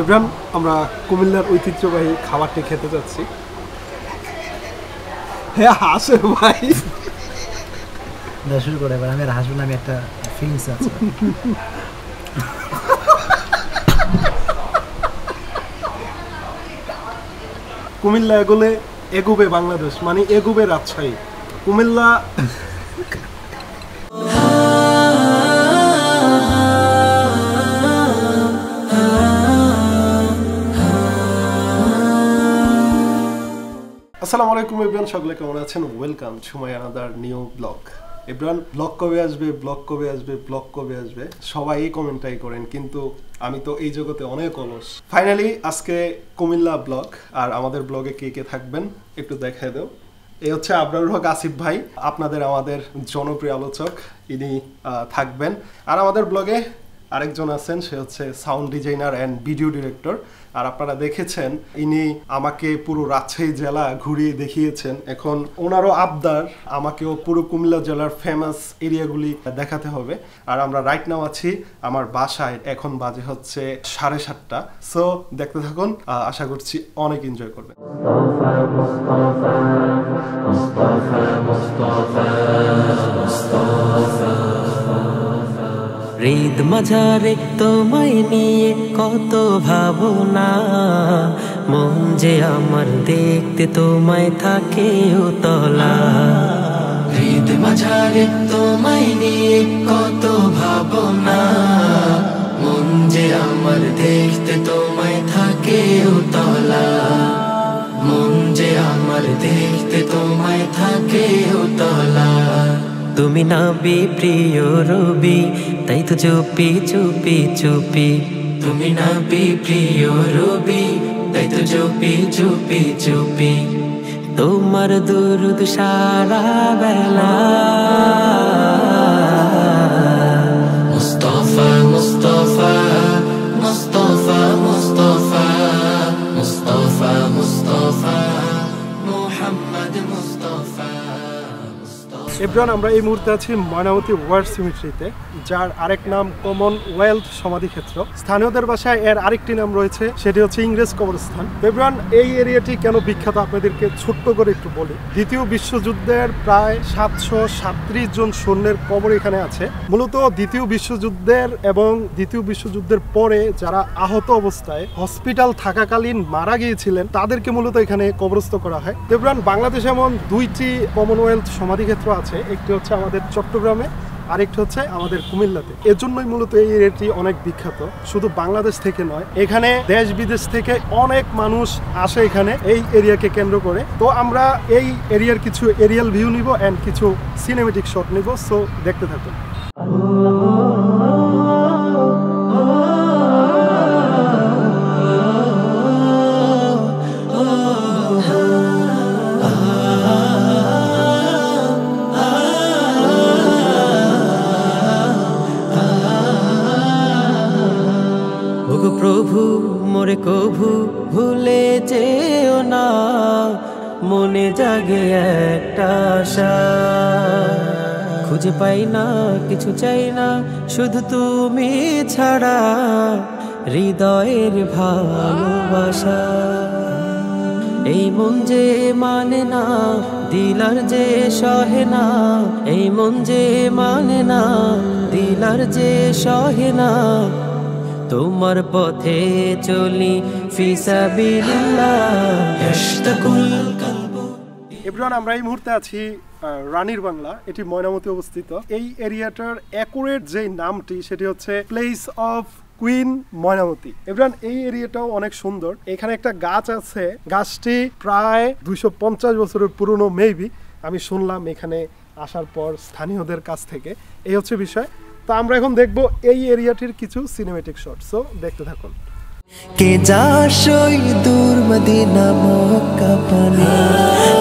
এব্রাম আমরা কুমিল্লার ঐতিহ্যবাহী খাবারটি খেতে যাচ্ছি। হ্যাঁ হাসে ভাই শুরু করে এবার আমি আর হাসবো না, আমি একটা ফিলিংস আছে। কুমিল্লা এগুলে এগুবে বাংলাদেশ, মানে এগুবে রাজশাহী। কুমিল্লা আসসালামু আলাইকুম ইব্রান, সকলে কেমন আছেন? Welcome to my another new blog. Ibran, blog কবে আসবে, ব্লগ কবে আসবে, ব্লগ কবে আসবে, সবাই এই কমেন্টটাই করেন, কিন্তু আমি তো এই জগতে অনেক অলস। ফাইনালি আজকে কুমিল্লা ব্লগ, আর আমাদের ব্লগে কে কে থাকবেন একটু দেখায় দেও। এই হচ্ছে আবরারুল হক আসিফ ভাই, আপনাদের আমাদের জনপ্রিয় আলোচক, ইনি থাকবেন। আর আমাদের ব্লগে আরেকজন আছেন, সে হচ্ছে sound designer and video director. আর আপনারা দেখেছেন ইনি আমাকে পুরো রাজশাহী জেলা ঘুরিয়ে দেখিয়েছেন। এখন ওনারও আবদার আমাকেও পুরো কুমিল্লা জেলার ফেমাস এরিয়াগুলি দেখাতে হবে। আর আমরা রাইট নাও আছি আমার বাসায়, এখন বাজে হচ্ছে 7:30। সো দেখতে থাকুন, আশা করছি অনেক এনজয় করবেন। ঈদ মাঝারে তোমায় নিয়ে কত ভাবনা, মন যে আমার দেখতে তোমায় থাকে উতলা। ঈদ মাঝারে তোমায় নিয়ে কত ভাবনা, মন যে আমার দেখতে তোমায় থাকে উতলা, মন যে আমার দেখতে তোমায় থাকে উতলা। তুমি না বিপ্রিয় রবি, তাই তো চুপি চুপি চুপি। তুমি না বিপ্রিয় রবি, তাই তো চুপি চুপি চুপি। তোমার দুরুদ সারা বেলা, মুস্তাফা মুস্তাফা মুস্তাফা মুস্তাফা মুস্তাফা মুস্তাফা মুহাম্মদ মুস্তাফা। এব্রান, আমরা এই মুহূর্তে আছি ময়নামতি ওয়ার সিমিট্রিতে, যার আরেক নাম কমনওয়েলথ সমাধিক্ষেত্র। স্থানীয়দের ভাষায় এর আরেকটি নাম রয়েছে, সেটি হচ্ছে ইংরেজ কবরস্থান। এব্রান, এই এরিয়াটি কেন বিখ্যাত আপনাদেরকে ছোট্ট করে একটু বলি। দ্বিতীয় বিশ্বযুদ্ধের প্রায় 737 জন সৈন্যের কবর এখানে আছে। মূলত দ্বিতীয় বিশ্বযুদ্ধের এবং দ্বিতীয় বিশ্বযুদ্ধের পরে যারা আহত অবস্থায় হসপিটাল থাকাকালীন মারা গিয়েছিলেন, তাদেরকে মূলত এখানে কবরস্থ করা হয়। এব্রান, বাংলাদেশে এমন দুইটি কমনওয়েলথ সমাধিক্ষেত্র আছে, একটি হচ্ছে আমাদের চট্টগ্রামে, আরেকটি হচ্ছে আমাদের কুমিল্লাতে। এর জন্যই মূলত এই এরিয়াটি অনেক বিখ্যাত, শুধু বাংলাদেশ থেকে নয়, এখানে দেশ বিদেশ থেকে অনেক মানুষ আসে এখানে এই এরিয়াকে কেন্দ্র করে। তো আমরা এই এরিয়ার কিছু এরিয়াল ভিউ নিব অ্যান্ড কিছু সিনেমেটিক শট নিব, সো দেখতে থাকুন। প্রভু মোরে কভু ভুলে যেও না, মনে জাগে একটা আশা, খুঁজে পাই না কিছু চাই না শুধু তুমি ছাড়া, হৃদয়ের ভালোবাসা। এই মন যে মানে না, দিলার যে সহে না, এই মন যে মানে না, দিলার যে সহে না, তোমার পথে চলি ফিসাবিলিল্লাহ। এব্রান, আমরা এই মুহূর্তে আছি রানীর বাংলা, এটি ময়নামতি অবস্থিত। এই এরিয়াটার অ্যাকুরেট যে নামটি, সেটি হচ্ছে প্লেস অফ কুইন ময়নামতি। এব্রান, এই এরিয়াটাও অনেক সুন্দর। এখানে একটা গাছ আছে, গাছটি প্রায় 250 বছরের পুরনো মেবি, আমি শুনলাম এখানে আসার পর স্থানীয়দের কাছ থেকে। এই হচ্ছে বিষয়। তো আমরা এখন দেখব এই এরিয়াটির কিছু সিনেমেটিক শট, সো দেখতে থাকুন। কে যাসই দূর মদিনা মক্কা পানে,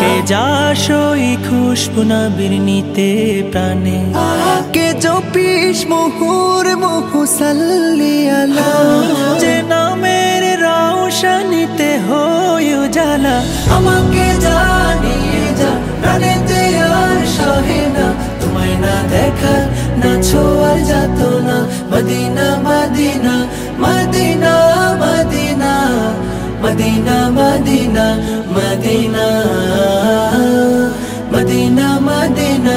কে যাসই খুশবু নবীর নিতে প্রাণে, কে জপিস মুহুর মুহসাল্লি আলা, যে নামের রওশনীতে হয় উজালা, আমাকে জানিয়ে যা প্রাণেতে আর সহে না, তোমায় না দেখা না ছোঁয়া যেত না। মদিনা মদিনা মদিনা মদিনা মদিনা মদিনা মদিনা মদিনা মদিনা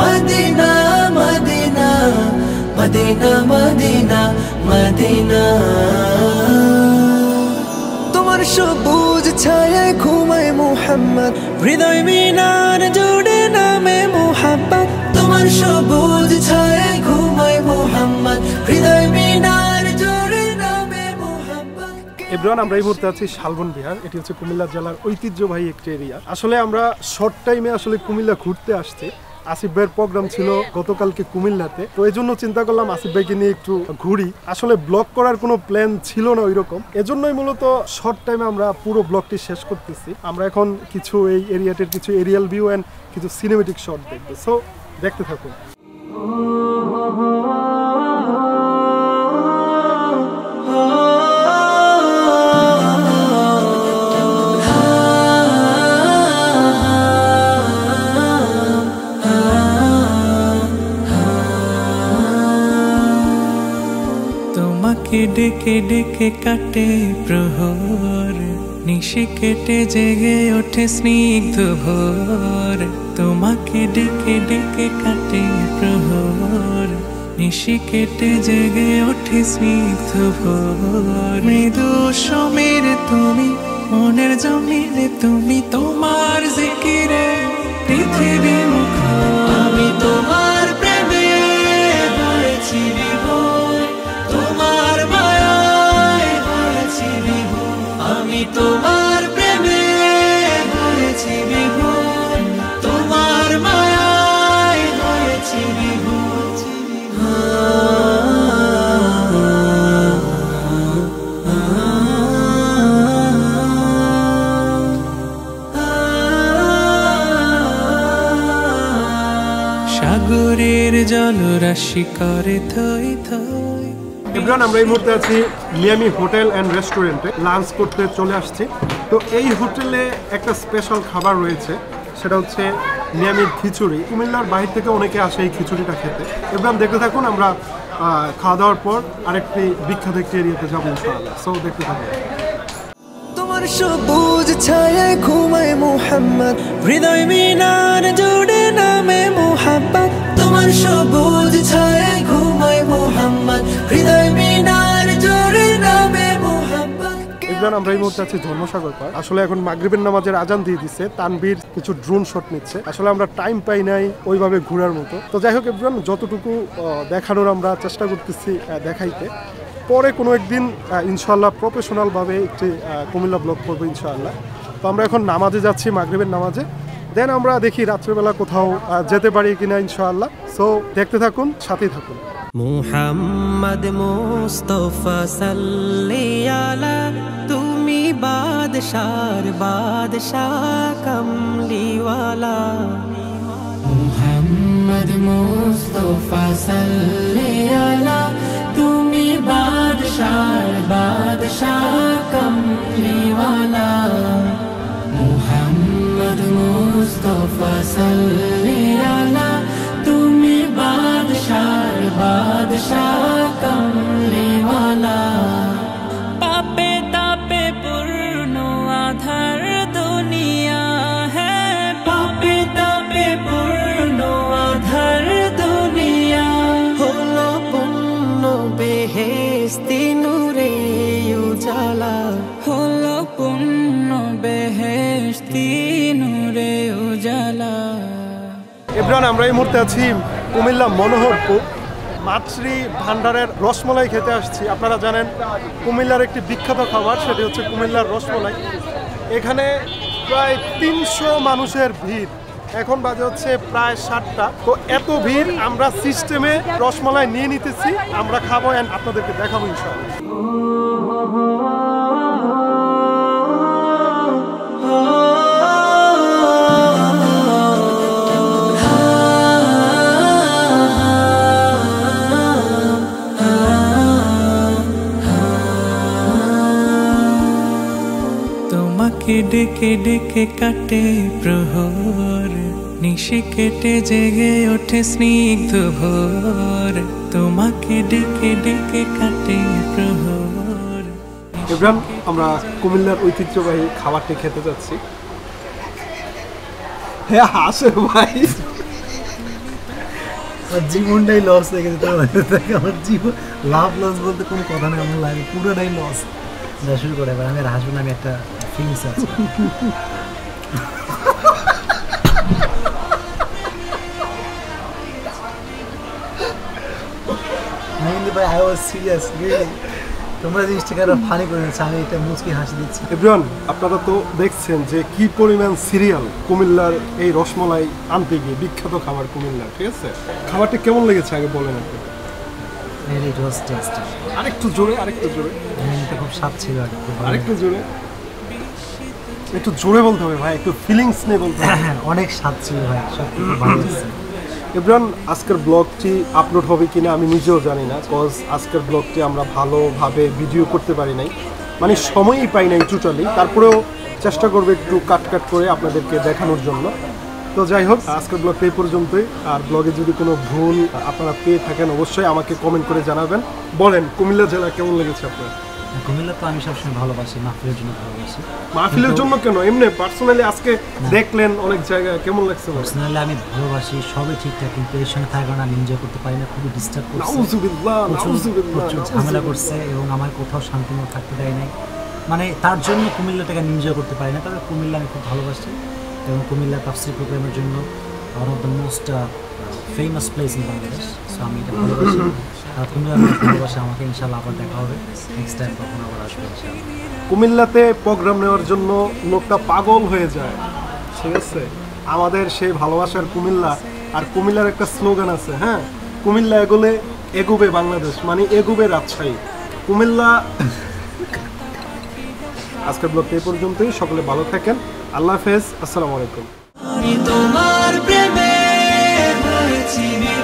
মদিনা মদিনা মদিনা মদিনা মদিনা। তোমার সবুজ ছায়ায় ঘুমায় মোহাম্মদ, হৃদয় মিনার জুড়ে নামে মোহাম্মদ। তোমার সবুজ ছায়ায় ঘুমায় মোহাম্মদ, হৃদয় মিনার জুড়ে নামে মোহাম্মদ। এভরিওয়ান, আমরা এই মুহূর্তে আছি শালবন বিহার। এটি হচ্ছে কুমিল্লা জেলার ঐতিহ্যবাহী একটি এরিয়া। আসলে আমরা শর্ট টাইমে আসলে কুমিল্লা ঘুরতে আসছি। আসিফ ভাইয়ের প্রোগ্রাম ছিল গতকালকে কুমিল্লাতে, তো এই জন্য চিন্তা করলাম আসিফ ভাইকে নিয়ে একটু ঘুরি। আসলে ব্লগ করার কোনো প্ল্যান ছিল না ওইরকম, এজন্যই মূলত শর্ট টাইমে আমরা পুরো ব্লগটি শেষ করতেছি। আমরা এখন কিছু এই এরিয়াটির কিছু এরিয়াল ভিউ অ্যান্ড কিছু সিনেমেটিক শট দেখব, সো দেখতে থাকুন। ডেকে ডেকে কাটে প্রহর, নিশে কেটে জেগে ওঠে স্নিগ্ধ ভোর। তোমাকে ডেকে ডেকে কাটে প্রহর, নিশে কেটে জেগে ওঠে স্নিগ্ধ ভোর। মৃদু সমীর তুমি মনের জমিলে, তুমি তোমার জিকিরে পৃথিবী মুখ। আমি তোমার প্রেমে পড়েছি বিভোর, তোমার প্রেমে হয়েছি বিভোর, তোমার মায়ায় হয়েছি বিভোর। সাগরের জলরাশি করে থই থই। এভরিওয়ান, আমরা এই মুহূর্তে আছি মিয়ামি হোটেল অ্যান্ড রেস্টুরেন্টে, লাঞ্চ করতে চলে আসছি। তো এই হোটেলে একটা স্পেশাল খাবার রয়েছে, সেটা হচ্ছে মিয়ামির খিচুড়ি। কুমিল্লার বাহির থেকে অনেকে আসে এই খিচুড়িটা খেতে। এভরিওয়ান, দেখতে থাকুন। আমরা খাওয়া দাওয়ার পর আরেকটি বিখ্যাত একটি এরিয়াতে যাবো ইনশাআল্লাহ, সো দেখতে থাকুন। তোমার সবুজ ছায়ায় ঘুমায় মোহাম্মদ, হৃদয় মিনার জুড়ে নামে মোহাম্মদ। তোমার সবুজ ছায়ায় ঘুমায় মোহাম্মদ, হৃদয় মিনার জুড়ে নামে মোহাম্মদ। এবার আমরা এই মুহূর্তে আছি ধর্মসাগর পার। আসলে এখন মাগরিবের নামাজের আজান দিয়ে দিচ্ছে, তানবীর কিছু ড্রোন শট নিচ্ছে। আসলে আমরা টাইম পাই নাই ওইভাবে ঘোরার মতো, তো যাই হোক এবার যতটুকু দেখানোর আমরা চেষ্টা করতেছি দেখাইতে। পরে কোনো একদিন ইনশাআল্লাহ প্রফেশনালভাবে একটি কুমিল্লা ব্লগ করবো ইনশাআল্লাহ। তো আমরা এখন নামাজে যাচ্ছি, মাগরিবের নামাজে। দেন আমরা দেখি রাত্রেবেলা কোথাও যেতে পারি কিনা ইনশাআল্লাহ, সো দেখতে থাকুন, সাথেই থাকুন। মুহাম্মদ মুস্তাফা সাল্লাল্লাহু, তুমি বাদশার বাদশাহ কমলিওয়ালা। মুহাম্মদ মুস্তাফা সাল্লাল্লাহু, তুমি বাদশার বাদশাহ কমলিওয়ালা। মুহাম্মদ মুস্তাফা সাল্লাল্লাহু, তুমি বাদশার বাদশাহ কমলিওয়ালা। পাপে তাপে পূর্ণ আধার দুনিয়া হ্যায়, পাপে তাপে পূর্ণ আধার দুনিয়া। হলো পূর্ণ বেহেশতি নূরে উজালা, হলো পূর্ণ বেহেশতি নূরে উজালা। এভরিওয়ান, আমরা এই মুহূর্তে আছি কুমিল্লা মনোহরপুর। মাছরি ভান্ডারের রসমালাই খেতে আসছি। আপনারা জানেন কুমিল্লার একটি বিখ্যাত খাবার, সেটি হচ্ছে কুমিল্লার রসমালাই। এখানে প্রায় ৩০০ মানুষের ভিড়। এখন বাজে হচ্ছে প্রায় ৭টা। তো এত ভিড়, আমরা সিস্টেমে রসমালাই নিয়ে নিতেছি, আমরা খাবো অ্যান্ড আপনাদেরকে দেখাবো ইনশাআল্লাহ। ডেকে ডেকে কাটে প্রহর, নিশি কেটে জেগে ওঠে স্নিগ্ধ ভোর, তোমাকে ডেকে ডেকে কাটে প্রহর। ইব্রাহিম, আমরা কুমিল্লার ঐতিহ্যবাহী খাবারটি খেতে যাচ্ছি। হ্যাঁ, আসে ভাই, জীবনটাই লস হয়ে গেছে। আমার জীবন লাভ লস বলতে কোনো কথা নেই, আমার লাগে পুরোটাই লস। যা শুরু করে এবার আমি হাসবো না, আমি একটা ফিলিংস আছে। I was serious, really. তোমরা জিনিসটাকে আরো ফানি করে দিচ্ছ, আমি এটা মুচকি হাসি দিচ্ছি। এভরিওয়ান, আপনারা তো দেখছেন যে কি পরিমাণ সিরিয়াল কুমিল্লার এই রসমলাই আনতে গিয়ে, বিখ্যাত খাবার কুমিল্লা। ঠিক আছে, খাবারটা কেমন লেগেছে আগে বলেন আপনি। It was tasty. আরেকটু জোরে, আরেকটু জোরে। এটা খুব স্বাদ ছিল। আরেকটু জোরে, একটু জোরে বলতে হবে ভাই, একটু ফিলিংস নিয়ে বলতে হবে। হ্যাঁ, অনেক স্বাদ ছিল ভাই, সত্যি ভালো ছিল। ইব্রান, আজকের ব্লগটি আপলোড হবে কিনা আমি নিজেও জানি না, বিকজ আজকের ব্লগটি আমরা ভালোভাবে ভিডিও করতে পারি নাই, মানে সময়ই পাই নাই টোটালি। তারপরেও চেষ্টা করবো একটু কাট কাট করে আপনাদেরকে দেখানোর জন্য। তো যাই হোক, আজকের ব্লগটা এই পর্যন্তই। আর ব্লগে যদি কোনো ভুল আপনারা পেয়ে থাকেন অবশ্যই আমাকে কমেন্ট করে জানাবেন। বলেন, কুমিল্লা জেলা কেমন লেগেছে আপনার? কুমিল্লা তো আমি সবসময় ভালোবাসি, মাহফিলের জন্য ভালোবাসি। মাহফিলের জন্য কেন, এমনি পার্সোনালি আজকে দেখলেন অনেক জায়গা, কেমন লাগছে? পার্সোনালি আমি ভালোবাসি, সবই ঠিকঠাক, কিন্তু এর সঙ্গে থাকার আমি এনজয় করতে পারি না, খুবই ডিস্টার্ব করছে, প্রচুর ঝামেলা করছে এবং আমার কোথাও শান্তিময় থাকতে দেয় নাই, মানে তার জন্য কুমিল্লাটাকে আমি এনজয় করতে পারি না। তবে কুমিল্লা আমি খুব ভালোবাসি এবং কুমিল্লা তাফসীর প্রোগ্রামের জন্য one of the most famous place in Bangladesh, so আমি এটা ভালোবাসি। আর কুমিল্লা ভালোবাসে আমাকে, ইনশাল্লাহ আবার দেখা হবে নেক্সট টাইম, কখন আবার আসবে। কুমিল্লাতে প্রোগ্রাম নেওয়ার জন্য লোকটা পাগল হয়ে যায়, ঠিক আছে। আমাদের সেই ভালোবাসার কুমিল্লা, আর কুমিল্লার একটা স্লোগান আছে, হ্যাঁ, কুমিল্লা এগোলে এগোবে বাংলাদেশ, মানে এগোবে রাজশাহী, কুমিল্লা। আজকের ব্লগ এই পর্যন্তই, সকলে ভালো থাকেন, আল্লাহ হাফেজ, আসসালামু আলাইকুম।